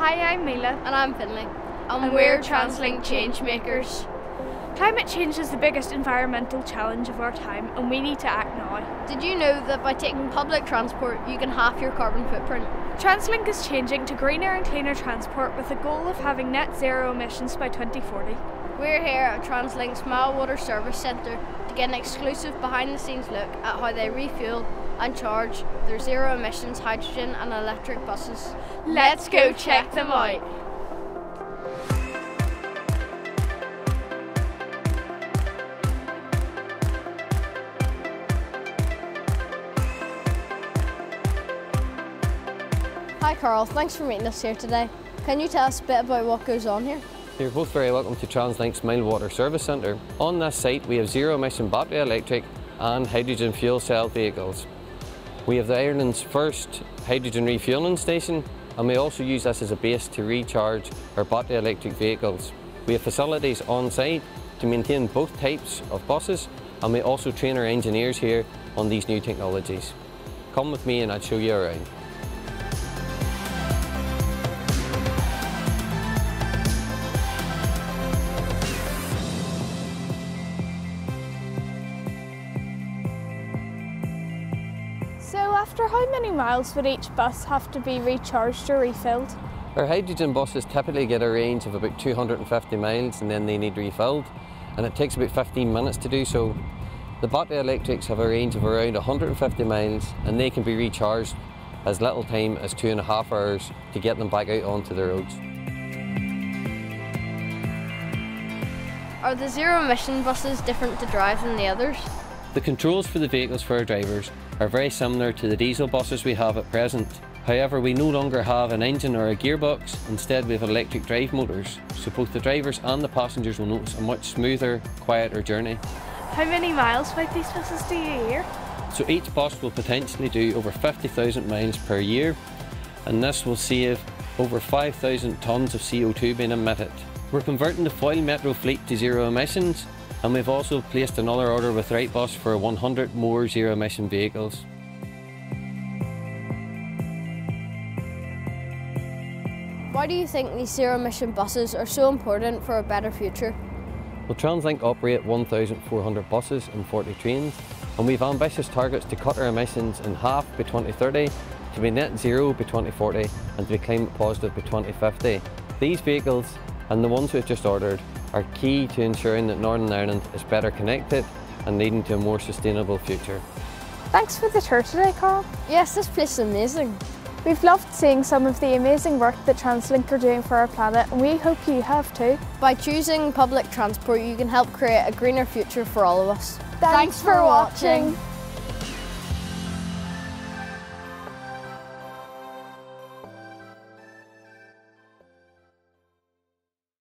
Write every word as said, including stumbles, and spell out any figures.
Hi, I'm Mila. And I'm Finlay. And, and we're TransLink Changemakers. Climate change is the biggest environmental challenge of our time, and we need to act now. Did you know that by taking public transport you can halve your carbon footprint? TransLink is changing to greener and cleaner transport with the goal of having net zero emissions by twenty forty. We're here at TransLink's Milewater Service Centre to get an exclusive behind-the-scenes look at how they refuel and charge their zero-emissions hydrogen and electric buses. Let's go check them out! Hi Carl, thanks for meeting us here today. Can you tell us a bit about what goes on here? You're both very welcome to TransLink's Milewater Service Centre. On this site we have zero-emission battery electric and hydrogen fuel cell vehicles. We have the Ireland's first hydrogen refuelling station, and we also use this as a base to recharge our battery electric vehicles. We have facilities on site to maintain both types of buses, and we also train our engineers here on these new technologies. Come with me and I'll show you around. So after how many miles would each bus have to be recharged or refilled? Our hydrogen buses typically get a range of about two hundred and fifty miles and then they need refilled, and it takes about fifteen minutes to do so. The battery electrics have a range of around one hundred and fifty miles and they can be recharged as little time as two and a half hours to get them back out onto the roads. Are the zero emission buses different to drive than the others? The controls for the vehicles for our drivers are very similar to the diesel buses we have at present. However, we no longer have an engine or a gearbox. Instead we have electric drive motors, so both the drivers and the passengers will notice a much smoother, quieter journey. How many miles might these buses do a year? So each bus will potentially do over fifty thousand miles per year, and this will save over five thousand tonnes of C O two being emitted. We're converting the Foyle Metro fleet to zero emissions, and we've also placed another order with Wrightbus for one hundred more zero-emission vehicles. Why do you think these zero-emission buses are so important for a better future? Well, TransLink operate one thousand four hundred buses and forty trains, and we've ambitious targets to cut our emissions in half by twenty thirty, to be net zero by twenty forty, and to be climate positive by twenty fifty. These vehicles, and the ones we've just ordered, are key to ensuring that Northern Ireland is better connected and leading to a more sustainable future. Thanks for the tour today, Carl. Yes, this place is amazing. We've loved seeing some of the amazing work that TransLink are doing for our planet, and we hope you have too. By choosing public transport, you can help create a greener future for all of us. Thanks, Thanks for watching.